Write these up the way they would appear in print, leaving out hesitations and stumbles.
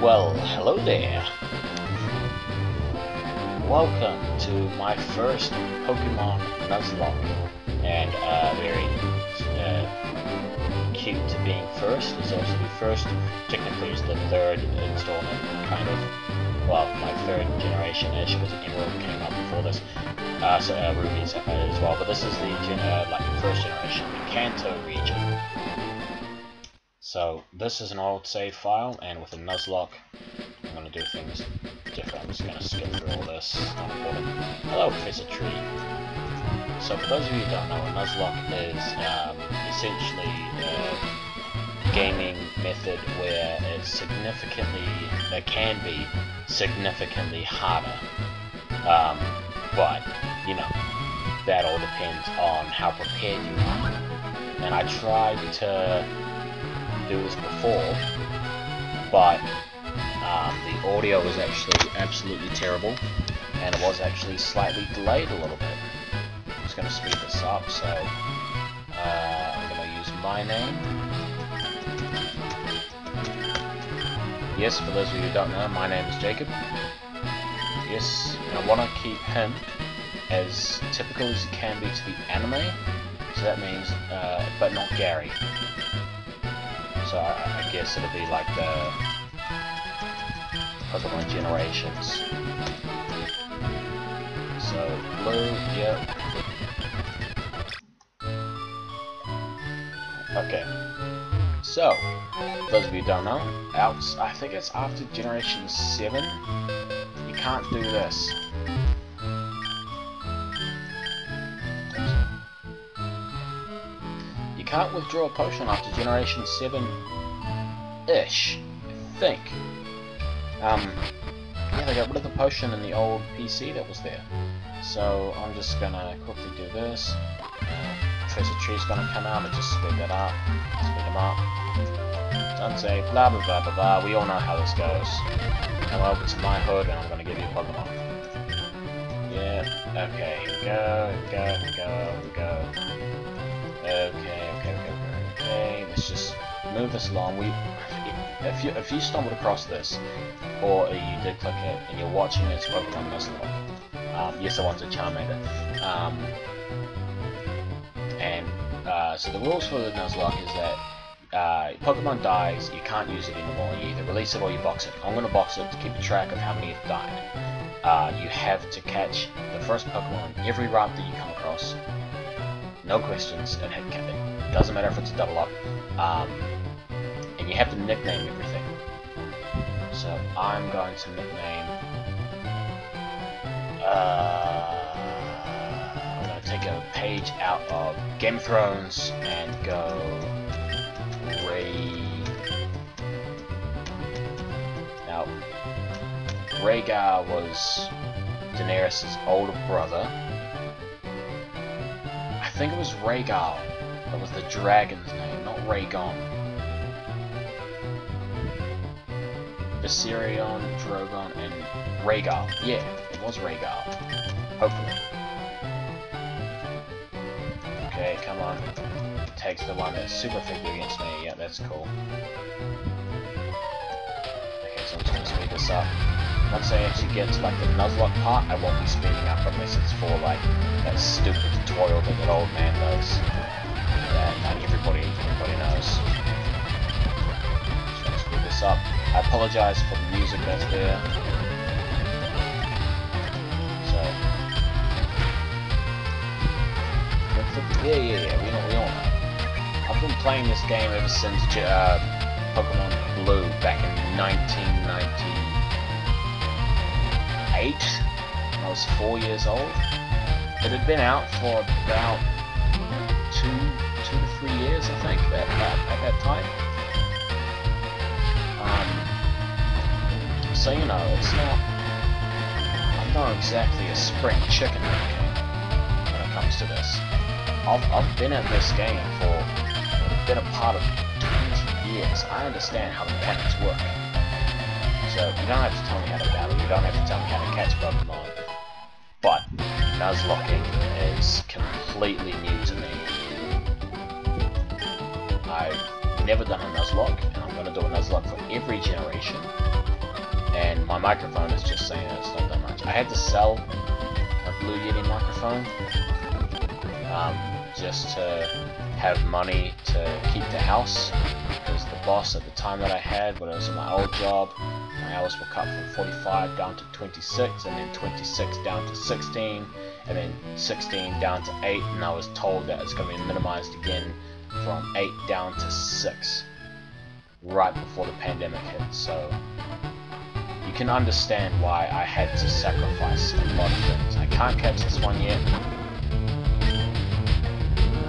Well, hello there. Welcome to my first Pokemon Nuzlocke. And very cute to being first. It's also the first, technically it's the third installment, kind of. Well, my third generation-ish, because Emerald came out before this. So Ruby and Sapphire as well, but this is the first generation, the Kanto region. So this is an old save file, and with a Nuzlocke, I'm going to do things different. I'm just going to skip through all this. Hello, Professor Tree. So for those of you who don't know, a Nuzlocke is essentially a gaming method where it's significantly harder. But you know, that all depends on how prepared you are. And I tried to do this before, but the audio was actually absolutely terrible, and it was actually slightly delayed a little bit. I'm just going to speed this up, so I'm going to use my name. Yes, for those of you who don't know, my name is Jacob. Yes, and I want to keep him as typical as it can be to the anime, so that means, but not Gary. So I guess it'll be like the Pokemon generations. So blue, yep. Okay. So, for those of you who don't know, I think it's after generation 7. You can't do this. Can't withdraw a potion after generation 7-ish, I think. Yeah, they got rid of the potion in the old PC that was there. So I'm just gonna quickly do this. Professor Tree's gonna come out and just speed that up, speed him up. Unsave, blah blah blah blah blah, we all know how this goes. Come over to my hood and I'm gonna give you a Pokemon. Yeah, okay, go. Okay, let's just move this along. If you stumbled across this, or you did click it, and you're watching this Pokemon Nuzlocke, yes, I want a Charmander. So the rules for the Nuzlocke is that Pokemon dies, you can't use it anymore, you either release it or you box it. I'm going to box it to keep track of how many have died. You have to catch the first Pokemon in every route that you come across. No questions, and it doesn't matter if it's a double up, and you have to nickname everything. So I'm going to nickname, I'm going to take a page out of Game of Thrones and go Rhaegar was Daenerys' older brother. I think it was Rhaegar. That was the dragon's name, not Rhaegon. Viserion, Drogon, and Rhaegar. Yeah, it was Rhaegar. Hopefully. Okay, come on. Takes the one that's super effective against me. Yeah, that's cool. Okay, so I'm just gonna speed this up. Once I actually get to like the Nuzlocke part, I won't be speeding up unless it's for like that stupid tutorial that old man does. That everybody knows. Just gonna speed this up. I apologize for the music that's there. So yeah, we all know. I've been playing this game ever since Pokemon Blue back in 1990. When I was 4 years old. It had been out for about two to three years, I think, at that time. So you know, it's not. I'm not exactly a spring chicken when it comes to this. I've been at this game for been a part of 20 years. I understand how the patterns work. So you don't have to tell me how to battle, you don't have to tell me how to catch Pokemon, but Nuzlocking is completely new to me. I've never done a Nuzlocke, and I'm going to do a Nuzlocke for every generation, and my microphone is just saying it's not that much. I had to sell a Blue Yeti microphone just to have money to keep the house, because the boss at the time that I had, when I was in my old job, my hours were cut from 45 down to 26, and then 26 down to 16, and then 16 down to 8, and I was told that it's going to be minimized again from 8 down to 6 right before the pandemic hit. So you can understand why I had to sacrifice a lot of things. I can't catch this one yet.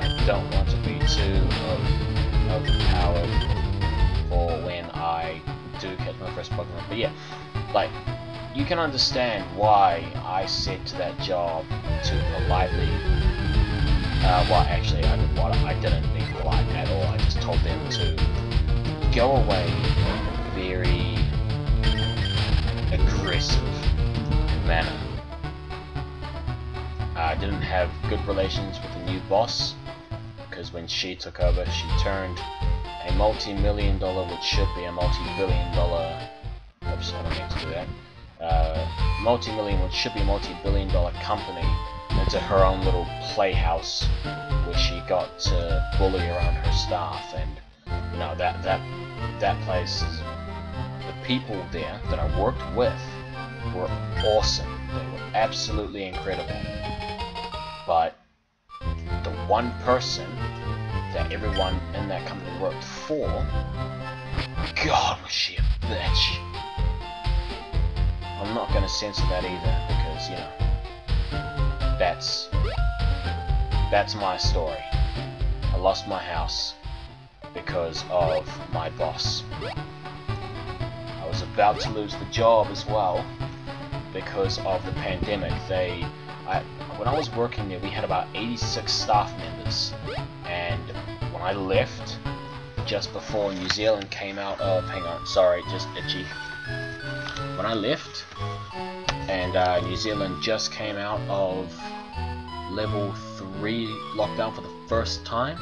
I don't want to be too overpowered for when I do catch my first Pokemon. But yeah, like, you can understand why I said to that job to politely, well, actually, I didn't be polite at all. I just told them to go away very aggressive manner. I didn't have good relations with the new boss, because when she took over, she turned a multi-million dollar, which should be a multi-billion dollar, oops, I don't mean to do that, multi-million, which should be a multi-billion dollar company, into her own little playhouse, where she got to bully around her staff. And you know, that place is, the people there that I worked with were awesome. They were absolutely incredible. But the one person that everyone in that company worked for, God, was she a bitch. I'm not going to censor that either, because, you know, that's my story. I lost my house because of my boss. I was about to lose the job as well because of the pandemic. When I was working there, we had about 86 staff members, and when I left, just before New Zealand came out of, hang on, sorry, just itchy. When I left, and New Zealand just came out of level 3 lockdown for the first time,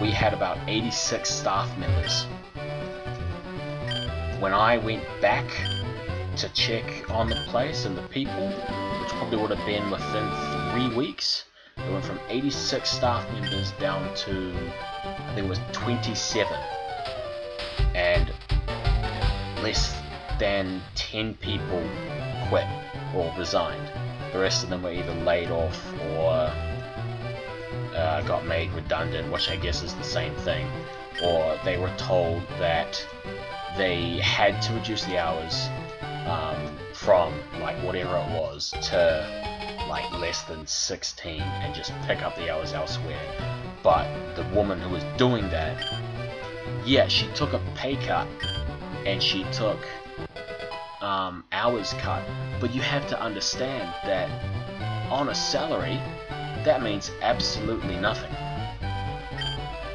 we had about 86 staff members. When I went back to check on the place and the people, which probably would have been within 3 weeks, it went from 86 staff members down to, I think it was 27. And less than 10 people quit or resigned. The rest of them were either laid off or got made redundant, which I guess is the same thing, or they were told that they had to reduce the hours from like whatever it was to like less than 16 and just pick up the hours elsewhere. But the woman who was doing that, yeah, she took a pay cut and she took hours cut, but you have to understand that on a salary, that means absolutely nothing.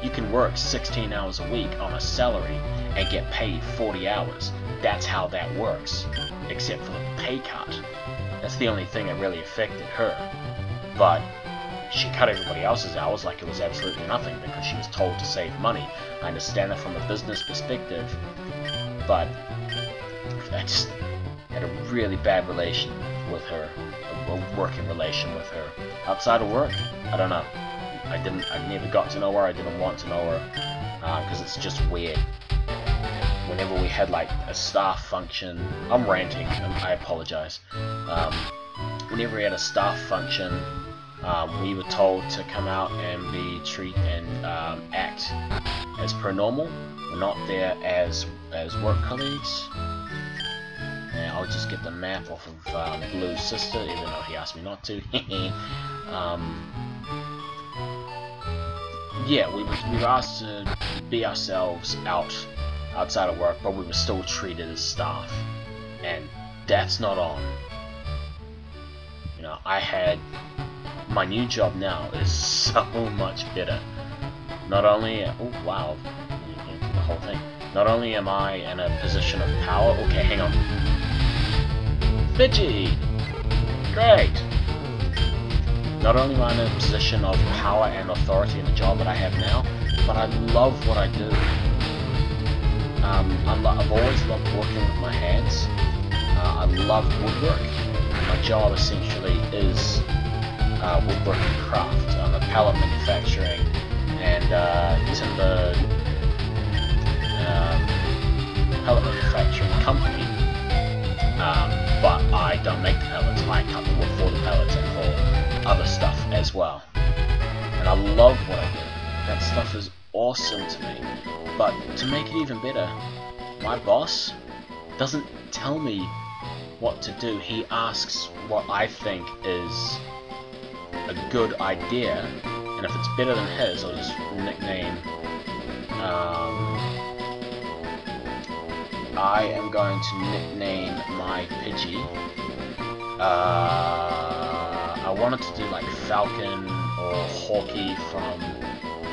You can work 16 hours a week on a salary and get paid 40 hours. That's how that works, except for the pay cut. That's the only thing that really affected her. But she cut everybody else's hours like it was absolutely nothing because she was told to save money. I understand that from a business perspective, but I just had a really bad relation with her, a working relation with her. Outside of work, I don't know. I never got to know her. I didn't want to know her because it's just weird. Whenever we had like a staff function, I'm ranting. I apologize. Whenever we had a staff function, we were told to come out and act as per normal. We're not there as work colleagues. And I'll just get the map off of Blue's sister, even though he asked me not to. Yeah, we were asked to be ourselves outside of work, but we were still treated as staff, and that's not on. You know, my new job now is so much better. Not only, oh wow, you can do the whole thing. Not only am I in a position of power, okay, hang on. Pidgey! Great! Not only am I in a position of power and authority in the job that I have now, but I love what I do. I've always loved working with my hands. I love woodwork. My job essentially is woodwork and craft. I'm a pallet manufacturing and it's in the pallet manufacturing company. But I don't make the pallets, I cut the wood for the pallets and for other stuff as well. And I love what I do. That stuff is awesome to me. But to make it even better, my boss doesn't tell me what to do. He asks what I think is a good idea, and if it's better than his, I'll just nickname. I am going to nickname my Pidgey. I wanted to do like Falcon or Hawkeye from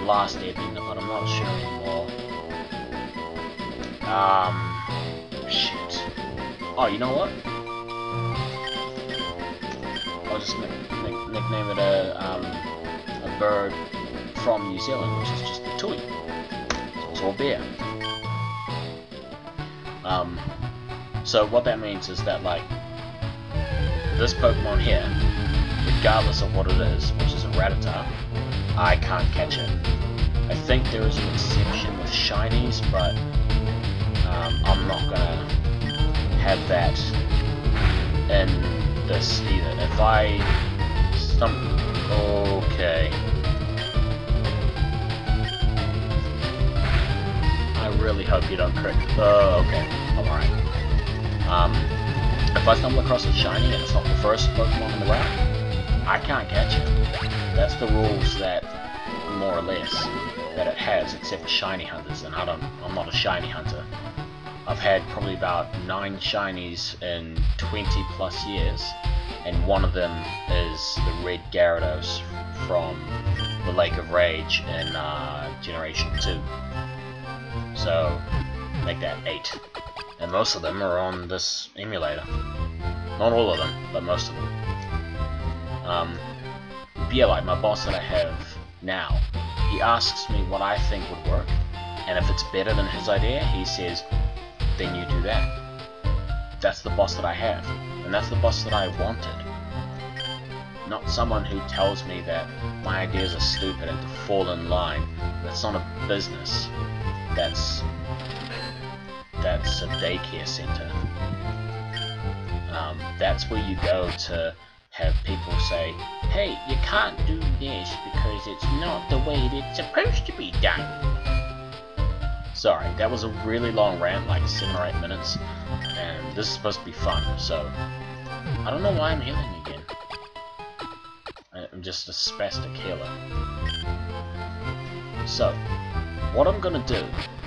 last episode, but I'm not sure anymore. Shit. Oh, you know what? I'll just nickname it a bird from New Zealand, which is just the Tui. It's also a bear. So what that means is that, like, this Pokemon here, regardless of what it is, which is a Rattata, I can't catch it. I think there is an exception with shinies, but I'm not gonna have that in this either. If I stumble, okay. I really hope you don't crit. Oh, okay. I'm alright. If I stumble across a shiny and it's not the first Pokemon in the round, I can't catch it. That's the rules that, more or less, that it has, except for shiny hunters, and I'm not a shiny hunter. I've had probably about 9 shinies in 20+ years, and one of them is the red Gyarados from the Lake of Rage in Generation 2. So, make that 8. And most of them are on this emulator. Not all of them, but most of them. But yeah, like my boss that I have now, he asks me what I think would work, and if it's better than his idea, he says, then you do that. That's the boss that I have, and that's the boss that I wanted. Not someone who tells me that my ideas are stupid and to fall in line. That's not a business. That's a daycare center. That's where you go to have people say, hey, you can't do this because it's not the way it's supposed to be done. Sorry, that was a really long rant, like 7 or 8 minutes, and this is supposed to be fun, so I don't know why I'm healing again. I'm just a spastic healer. So what I'm gonna do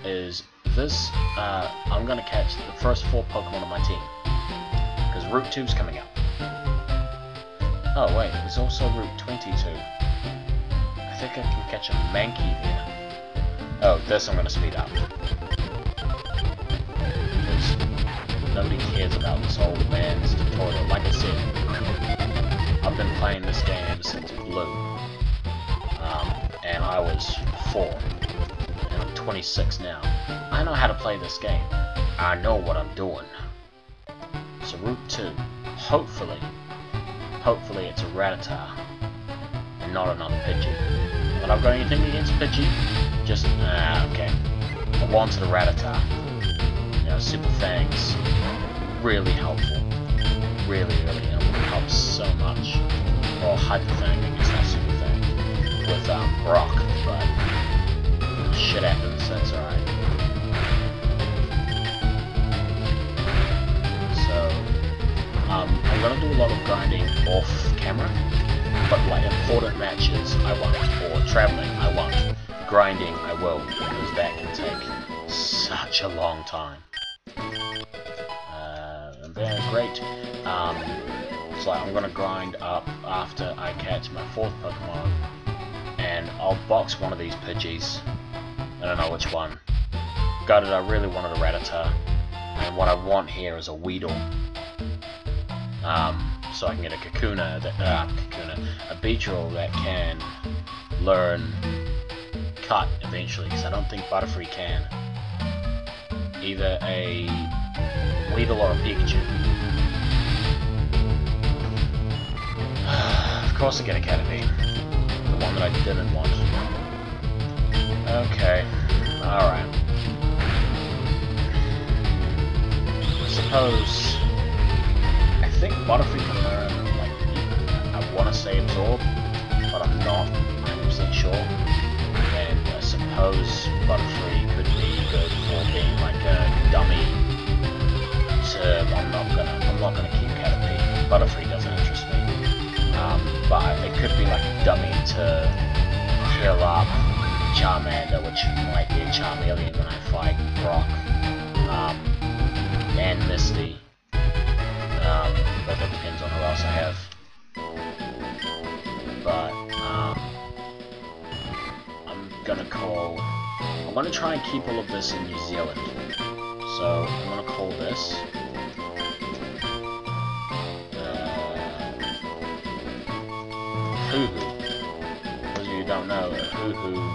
is this, I'm gonna catch the first 4 Pokemon on my team, because Route 2's coming up. Oh wait, there's also Route 22. I think I can catch a Mankey there. Oh, this I'm gonna speed up. Because nobody cares about this old man's tutorial. Like I said, I've been playing this game ever since Blue. And I was 4. 26 now. I know how to play this game. I know what I'm doing. So Route 2. Hopefully it's a Rattata and not another Pidgey. But I've got anything against Pidgey. Just, okay. I wanted a Rattata. You know, Super Fangs. Really helpful. Really helpful. It helps so much. Or Hyper Fang, I guess that's Super Fang. With Brock, but shit happens, that's alright. So, I'm gonna do a lot of grinding off camera, but like important matches I won't, or traveling I won't, grinding I will, because that can take such a long time. Very great. So I'm gonna grind up after I catch my 4th Pokemon, and I'll box one of these Pidgeys. I don't know which one. Gutted, I really wanted a Rattata, and what I want here is a Weedle. So I can get a Kakuna, a Beedrill that can learn Cut eventually, because I don't think Butterfree can. either a Weedle or a Pikachu. Of course I get a Caterpie. The one that I didn't want. Okay. Alright. I suppose... I think Butterfree can learn, like, I want to say absorb, but I'm not 100% sure. And I suppose Butterfree could be good for being like a dummy. So I'm not gonna keep Caterpie. Butterfree doesn't interest me. But it could be like a dummy to heal up Charmander, which might be a Charmeleon when I fight Brock. And Misty. But that depends on who else I have. But, I'm gonna call... I want to try and keep all of this in New Zealand. So, I'm gonna call this... Hoo-hoo. As you don't know, a hoo-hoo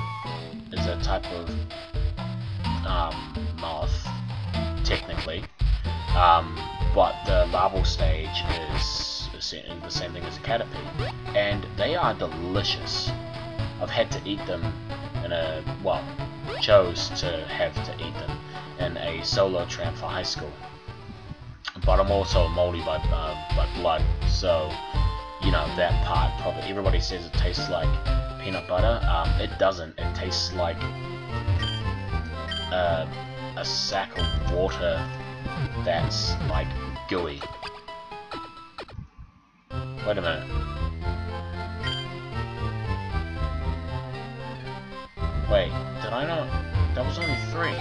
is a type of... moth, technically. But the larval stage is the same thing as a Caterpie, and they are delicious. I've had to eat them in a, well, chose to have to eat them in a solo tram for high school. But I'm also a moldy by blood, so, you know, that part probably, everybody says it tastes like peanut butter. It doesn't, it tastes like a sack of water that's like gooey. Wait a minute. Wait, did I not? That was only 3.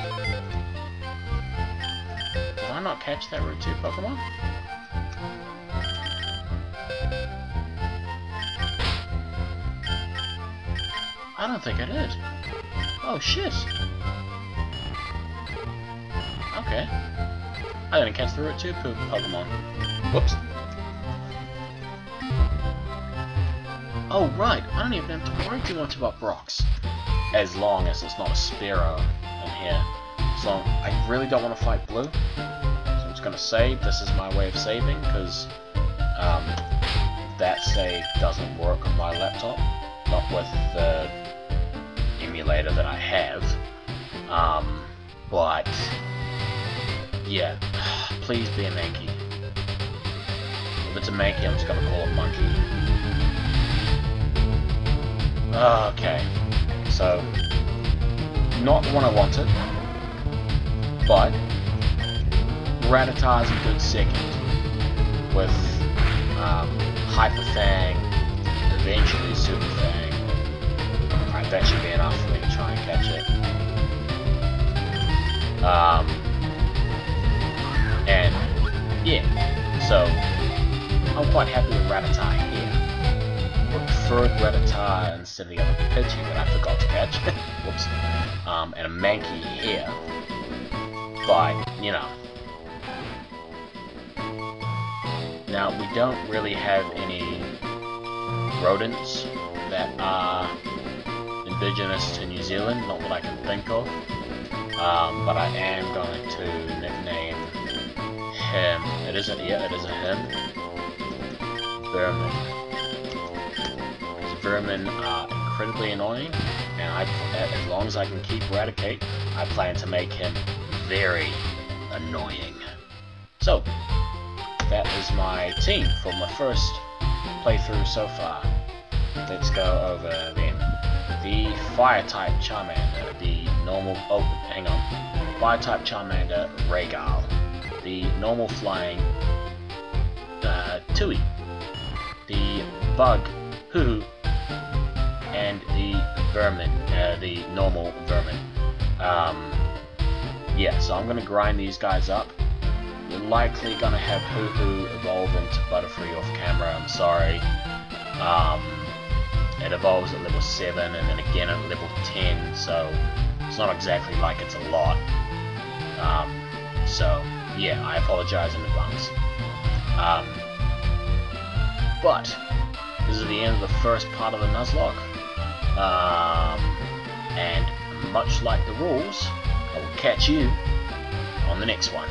Did I not catch that Route 2 Pokemon? I don't think I did. Oh shit. Okay. I didn't catch the Route 2 Pokemon. Whoops. Oh, right. I don't even have to worry too much about Brock's. As long as it's not a Spearow in here. So, I really don't want to fight Blue. So, I'm just going to save. This is my way of saving, because that save doesn't work on my laptop. Not with the emulator that I have. But... yeah, please be a Mankey. If it's a Mankey, I'm just gonna call it Monkey. Okay, so not the one I wanted, but Rattata's a good second with Hyper Fang, eventually Super Fang. Alright, that should be enough for me to try and catch it. And, yeah, so, I'm quite happy with Rattata here. I preferred Rattata instead of the other Pidgey that I forgot to catch. Whoops. And a Mankey here. But, you know. Now, we don't really have any rodents that are indigenous to New Zealand, not that I can think of. But I am going to nickname him. It isn't, yeah, it isn't him. Vermin. Because vermin are incredibly annoying, and as long as I can keep Raticate, I plan to make him very annoying. So, that is my team for my first playthrough so far. Let's go over then. The Fire-type Charmander, the normal, oh, hang on. Fire-type Charmander, Rhaegar. The normal flying Tui, the bug Hoo-hoo, and the vermin, the normal vermin. Yeah, so I'm gonna grind these guys up. We're likely gonna have Hoo-hoo evolve into Butterfree off camera. I'm sorry. It evolves at level 7 and then again at level 10, so it's not exactly like it's a lot. So. Yeah, I apologize in advance. But this is the end of the first part of the Nuzlocke, and much like the rules, I will catch you on the next one.